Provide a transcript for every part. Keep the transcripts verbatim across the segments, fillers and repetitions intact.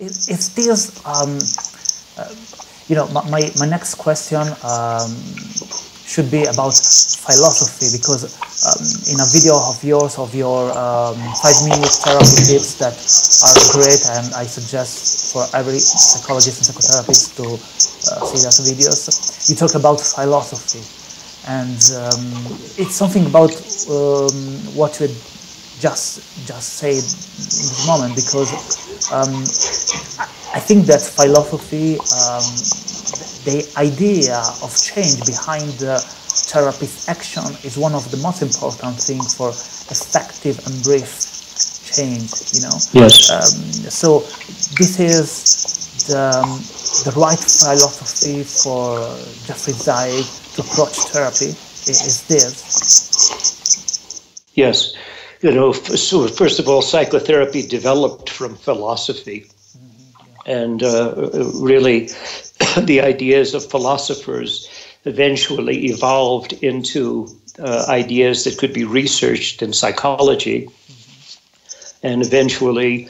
it, it feels, um, uh, you know, my, my next question um, should be about philosophy, because um, in a video of yours, of your um, five-minute therapy tips that are great, and I suggest for every psychologist and psychotherapist to uh, see those videos, you talk about philosophy. And um, it's something about um, what you just just said in this moment, because um, I think that philosophy, um, the idea of change behind the therapist's action, is one of the most important things for effective and brief change. You know. Yes. Um, so this is the the right philosophy for Jeffrey Zeig to approach therapy, is this? Yes. You know, so first of all, psychotherapy developed from philosophy. Mm-hmm. And uh, really, the ideas of philosophers eventually evolved into uh, ideas that could be researched in psychology, mm-hmm. and eventually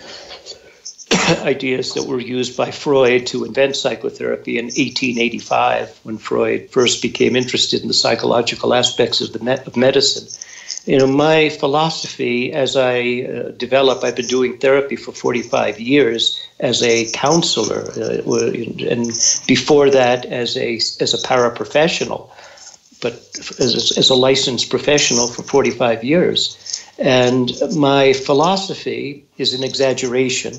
ideas that were used by Freud to invent psychotherapy in eighteen eighty-five, when Freud first became interested in the psychological aspects of the me of medicine. You know, my philosophy, as I uh, develop, I've been doing therapy for forty-five years as a counselor, uh, and before that as a as a paraprofessional, but as a, as a licensed professional for forty-five years. And my philosophy is an exaggeration.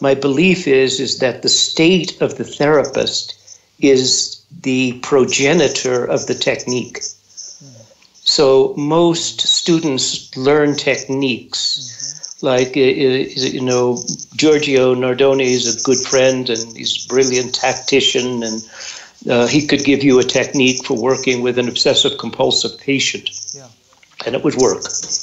My belief is, is that the state of the therapist is the progenitor of the technique. Mm. So most students learn techniques. Mm-hmm. Like, you know, Giorgio Nardone is a good friend, and he's a brilliant tactician, and uh, he could give you a technique for working with an obsessive-compulsive patient, yeah. and it would work. Yeah.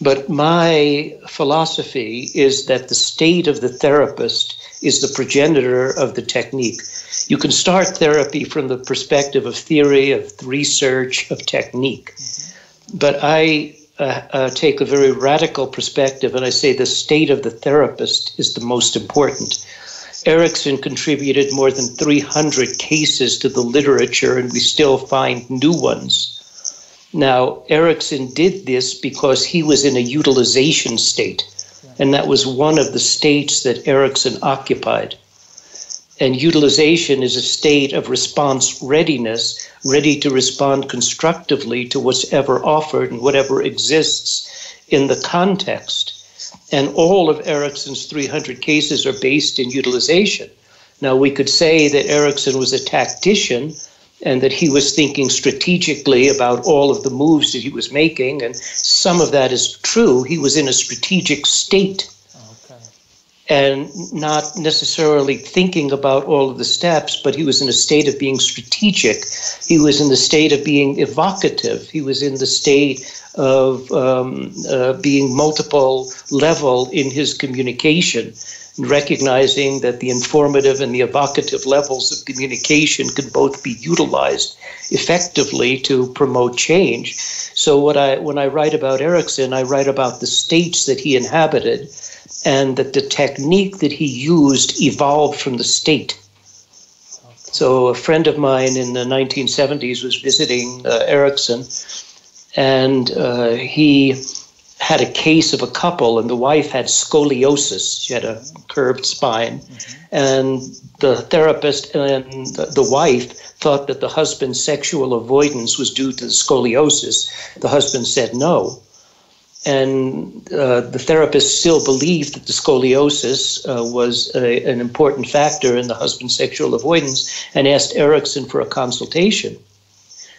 But my philosophy is that the state of the therapist is the progenitor of the technique. You can start therapy from the perspective of theory, of research, of technique. But I uh, uh, take a very radical perspective, and I say the state of the therapist is the most important. Erickson contributed more than three hundred cases to the literature, and we still find new ones. Now, Erickson did this because he was in a utilization state, and that was one of the states that Erickson occupied. And utilization is a state of response readiness, ready to respond constructively to what's ever offered and whatever exists in the context. And all of Erickson's three hundred cases are based in utilization. Now, we could say that Erickson was a tactician, and that he was thinking strategically about all of the moves that he was making, and some of that is true. He was in a strategic state, okay. and not necessarily thinking about all of the steps, but he was in a state of being strategic. He was in the state of being evocative. He was in the state of um, uh, being multiple level in his communication, recognizing that the informative and the evocative levels of communication can both be utilized effectively to promote change. So what I, when I write about Erickson, I write about the states that he inhabited, and that the technique that he used evolved from the state. So a friend of mine in the nineteen seventies was visiting uh, Erickson, and uh, he had a case of a couple, and the wife had scoliosis. She had a curved spine. Mm-hmm. And the therapist and the wife thought that the husband's sexual avoidance was due to the scoliosis. The husband said no. And uh, the therapist still believed that the scoliosis uh, was a, an important factor in the husband's sexual avoidance, and asked Erickson for a consultation.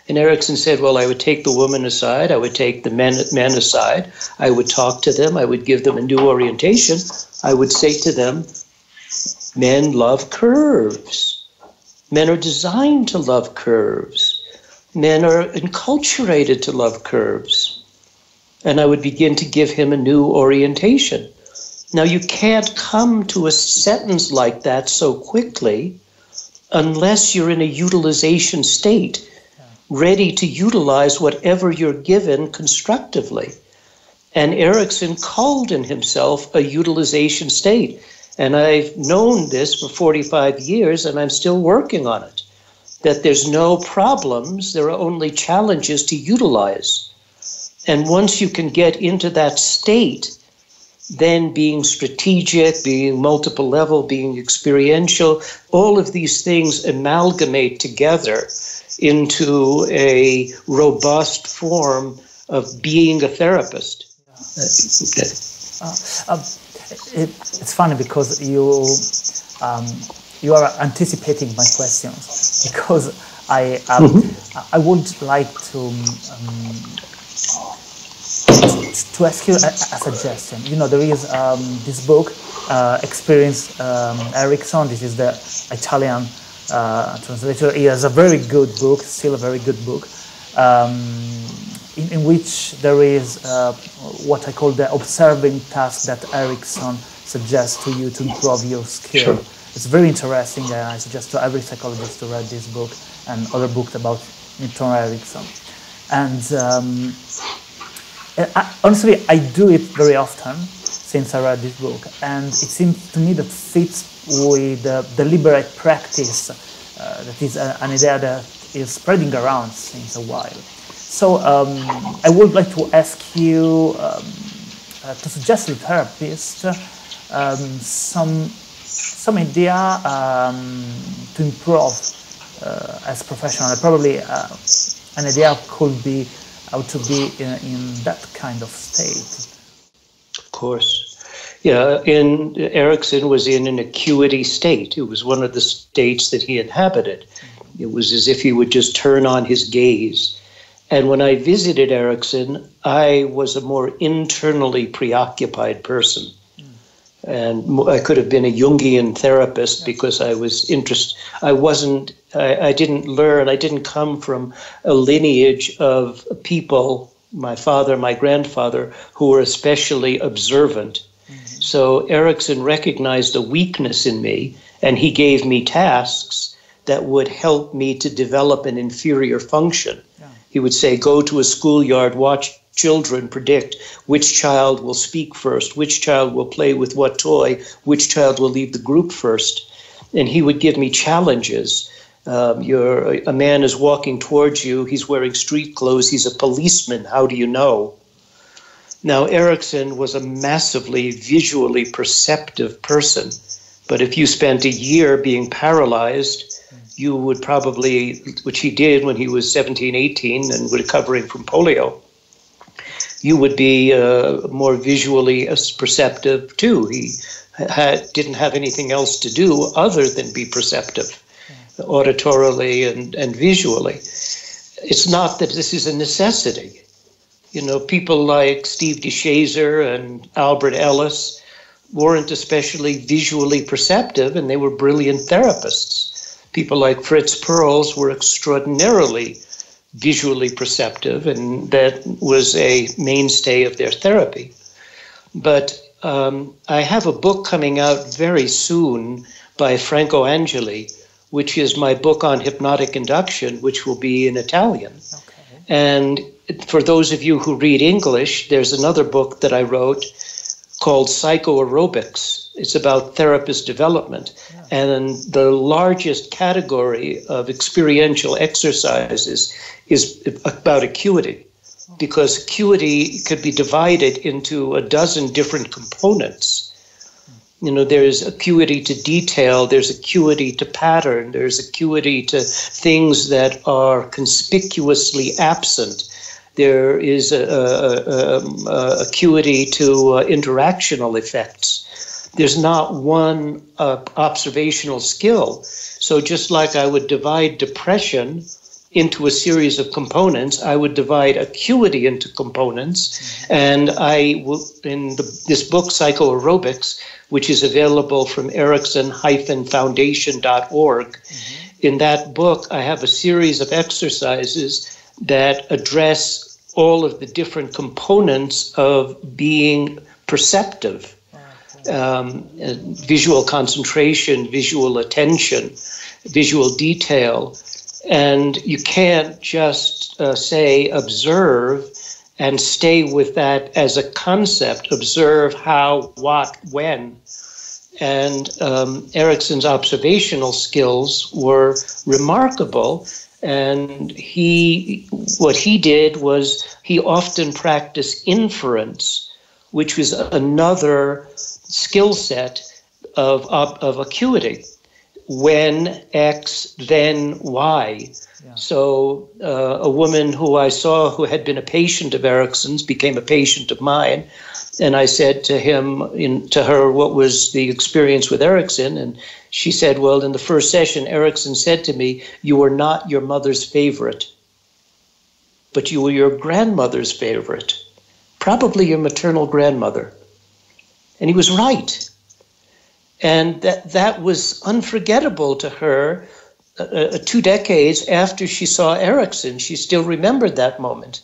And Erickson said, well, I would take the woman aside, I would take the men, men aside, I would talk to them, I would give them a new orientation, I would say to them, men love curves. Men are designed to love curves. Men are enculturated to love curves. And I would begin to give him a new orientation. Now, you can't come to a sentence like that so quickly unless you're in a utilization state, ready to utilize whatever you're given constructively. And Erickson called in himself a utilization state. And I've known this for forty-five years, and I'm still working on it, that there's no problems, there are only challenges to utilize. And once you can get into that state, then being strategic, being multiple level, being experiential, all of these things amalgamate together into a robust form of being a therapist. Uh, uh, it, it's funny because you um, you are anticipating my questions, because I um, mm-hmm. I would like to um, to ask you a, a suggestion. You know, there is um, this book, uh, Experience um, Erickson. This is the Italian uh, translator. It is a very good book, still a very good book. Um, In, in which there is uh, what I call the observing task that Erickson suggests to you to improve your skill. Sure. It's very interesting, and I suggest to every psychologist to read this book and other books about Milton Erickson. And um, I, honestly, I do it very often since I read this book, and it seems to me that fits with the deliberate practice uh, that is a, an idea that is spreading around since a while. So um, I would like to ask you um, uh, to suggest to the therapist um, some some idea um, to improve uh, as professional. Probably uh, an idea could be how to be in, in that kind of state. Of course, yeah. In Erickson was in an acuity state. It was one of the states that he inhabited. It was as if he would just turn on his gaze. And when I visited Erickson, I was a more internally preoccupied person. Mm. And I could have been a Jungian therapist, yes, because I was interest. I wasn't, I, I didn't learn, I didn't come from a lineage of people, my father, my grandfather, who were especially observant. Mm-hmm. So Erickson recognized a weakness in me, and he gave me tasks that would help me to develop an inferior function. He would say, go to a schoolyard, watch children predict which child will speak first, which child will play with what toy, which child will leave the group first. And he would give me challenges. Um, you're, a man is walking towards you. He's wearing street clothes. He's a policeman. How do you know? Now, Erickson was a massively visually perceptive person. But if you spent a year being paralyzed, you would probably, which he did when he was seventeen, eighteen and recovering from polio, you would be uh, more visually perceptive too. He had, didn't have anything else to do other than be perceptive, auditorily and, and visually. It's not that this is a necessity. You know, people like Steve DeShazer and Albert Ellis weren't especially visually perceptive, and they were brilliant therapists. People like Fritz Perls were extraordinarily visually perceptive, and that was a mainstay of their therapy. But um, I have a book coming out very soon by Franco Angeli, which is my book on hypnotic induction, which will be in Italian. Okay. And for those of you who read English, there's another book that I wrote called Psychoaerobics. It's about therapist development. Yeah. And the largest category of experiential exercises is about acuity, because acuity could be divided into a dozen different components. You know, there's acuity to detail, there's acuity to pattern, there's acuity to things that are conspicuously absent. There is a, a, a, a acuity to uh, interactional effects. There's not one uh, observational skill. So just like I would divide depression into a series of components, I would divide acuity into components. And I will, in the, this book, Psychoaerobics, which is available from Erickson foundation dot org, mm-hmm. in that book, I have a series of exercises that address all of the different components of being perceptive. Um, visual concentration, visual attention, visual detail. And you can't just uh, say observe and stay with that as a concept. Observe how, what, when. and um, Erickson's observational skills were remarkable. And he, what he did was he often practiced inference, which was another skill set of, of, of acuity. When X, then Y. Yeah. So uh, a woman who I saw who had been a patient of Erickson's became a patient of mine. And I said to him, in, to her, what was the experience with Erickson? And she said, well, in the first session, Erickson said to me, you were not your mother's favorite, but you were your grandmother's favorite, probably your maternal grandmother. And he was right. And that, that was unforgettable to her. Uh, two decades after she saw Erickson, she still remembered that moment.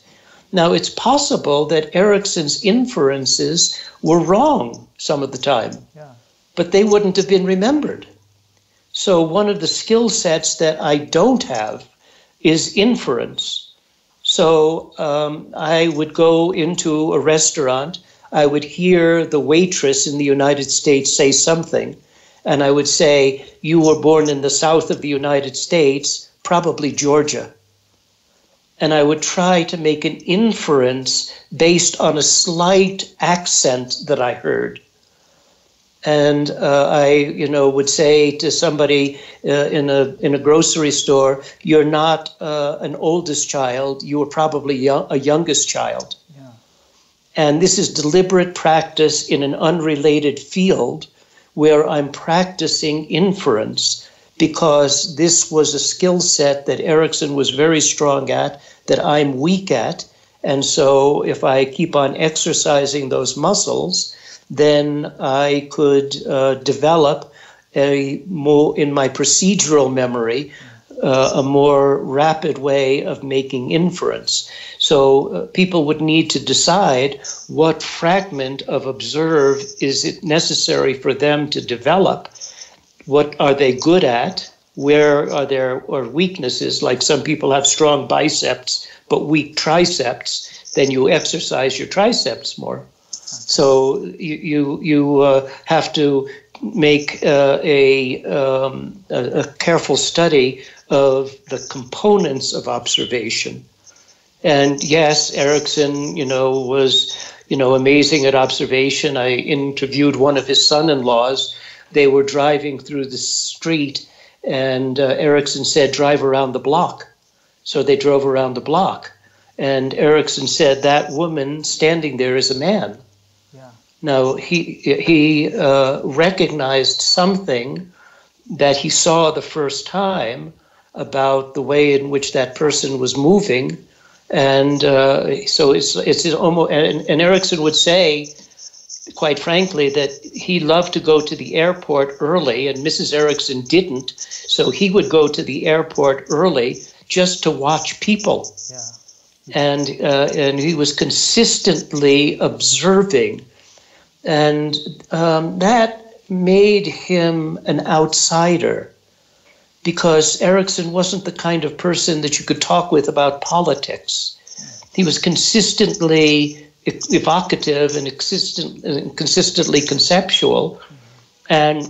Now, it's possible that Erickson's inferences were wrong some of the time, yeah. but they wouldn't have been remembered. So one of the skill sets that I don't have is inference. So um, I would go into a restaurant, I would hear the waitress in the United States say something, and I would say, you were born in the south of the United States, probably Georgia. And I would try to make an inference based on a slight accent that I heard. And uh, I, you know, would say to somebody uh, in a in a grocery store, you're not uh, an oldest child, you were probably yo- a youngest child. And this is deliberate practice in an unrelated field where I'm practicing inference, because this was a skill set that Erickson was very strong at, that I'm weak at. And so if I keep on exercising those muscles, then I could uh, develop a more, in my procedural memory, Uh, a more rapid way of making inference. So uh, people would need to decide what fragment of observe is it necessary for them to develop. What are they good at? Where are their or weaknesses? Like some people have strong biceps but weak triceps, then you exercise your triceps more. So you you, you uh, have to make uh, a, um, a, a careful study of the components of observation. And yes, Erickson, you know, was, you know, amazing at observation. I interviewed one of his son-in-laws. They were driving through the street, and uh, Erickson said, drive around the block. So they drove around the block. And Erickson said, that woman standing there is a man. Yeah. Now, he, he uh, recognized something that he saw the first time about the way in which that person was moving. And uh, so it's it's almost, and, and Erickson would say, quite frankly, that he loved to go to the airport early, and Missus Erickson didn't. So he would go to the airport early just to watch people. Yeah. And uh, and he was consistently observing. And um, that made him an outsider, because Erickson wasn't the kind of person that you could talk with about politics. He was consistently evocative and consistently conceptual and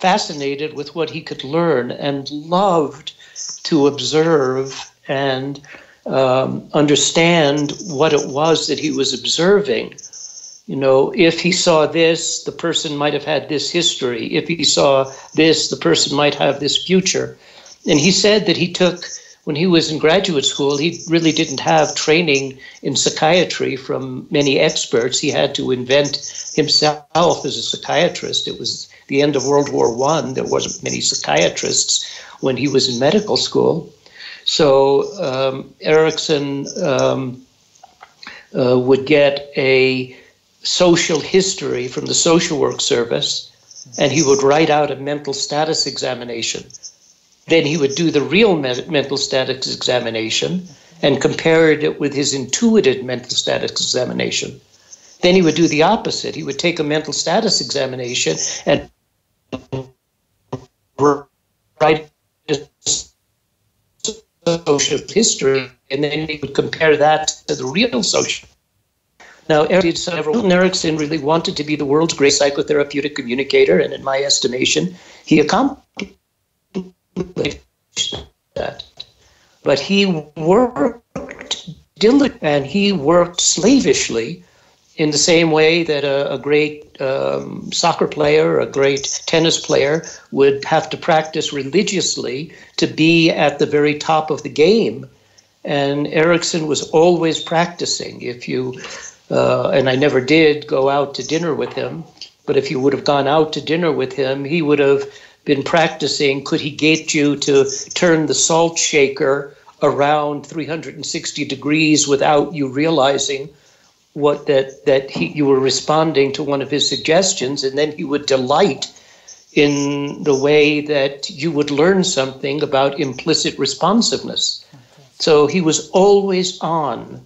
fascinated with what he could learn and loved to observe and um, understand what it was that he was observing. You know, if he saw this, the person might have had this history. If he saw this, the person might have this future. And he said that he took, when he was in graduate school, he really didn't have training in psychiatry from many experts. He had to invent himself as a psychiatrist. It was the end of World War One. There wasn't many psychiatrists when he was in medical school. So um, Erickson um, uh, would get a social history from the social work service, and he would write out a mental status examination. Then he would do the real me- mental status examination and compared it with his intuited mental status examination. Then he would do the opposite. He would take a mental status examination and write a social history, and then he would compare that to the real social. Now, Erickson really wanted to be the world's great psychotherapeutic communicator, and in my estimation, he accomplished that. But he worked diligently, and he worked slavishly in the same way that a, a great um, soccer player, a great tennis player would have to practice religiously to be at the very top of the game. And Erickson was always practicing. If you, uh, and I never did go out to dinner with him, but if you would have gone out to dinner with him, he would have been practicing. Could he get you to turn the salt shaker around three hundred sixty degrees without you realizing what that that he, you were responding to one of his suggestions? And then he would delight in the way that you would learn something about implicit responsiveness. Okay. So he was always on,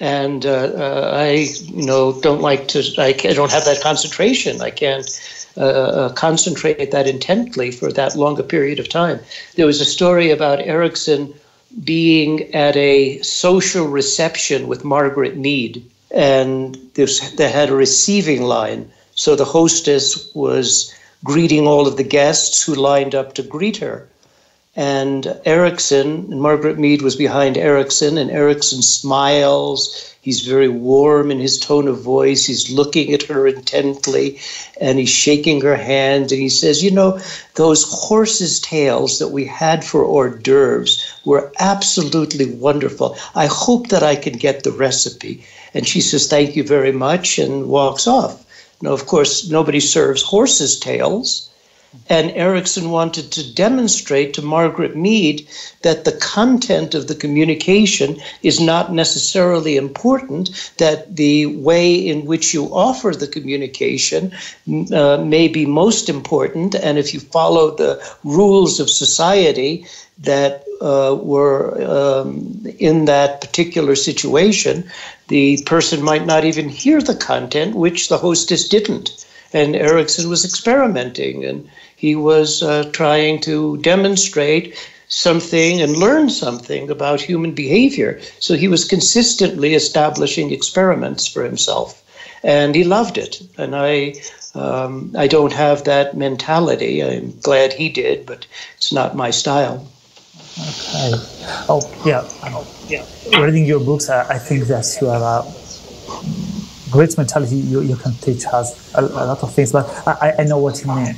and uh, uh, I, you know, don't like to. I, I don't have that concentration. I can't uh, uh, concentrate that intently for that long a period of time. There was a story about Erickson being at a social reception with Margaret Mead. And they had a receiving line. So the hostess was greeting all of the guests who lined up to greet her. And Erickson, and Margaret Mead was behind Erickson, and Erickson smiles. He's very warm in his tone of voice. He's looking at her intently, and he's shaking her hand. And he says, you know, those horses' tails that we had for hors d'oeuvres were absolutely wonderful. I hope that I can get the recipe. And she says, thank you very much, and walks off. Now, of course, nobody serves horses' tails. And Erickson wanted to demonstrate to Margaret Mead that the content of the communication is not necessarily important, that the way in which you offer the communication uh, may be most important. And if you follow the rules of society that uh, were um, in that particular situation, the person might not even hear the content, which the hostess didn't. And Erickson was experimenting, and he was uh, trying to demonstrate something and learn something about human behavior. So he was consistently establishing experiments for himself, and he loved it. And I, um, I don't have that mentality. I'm glad he did, but it's not my style. Okay. Oh yeah, oh, yeah. Reading your books, I, I think that you are. Uh, Great mentality, you, you can teach us a, a lot of things, but I, I know what you mean.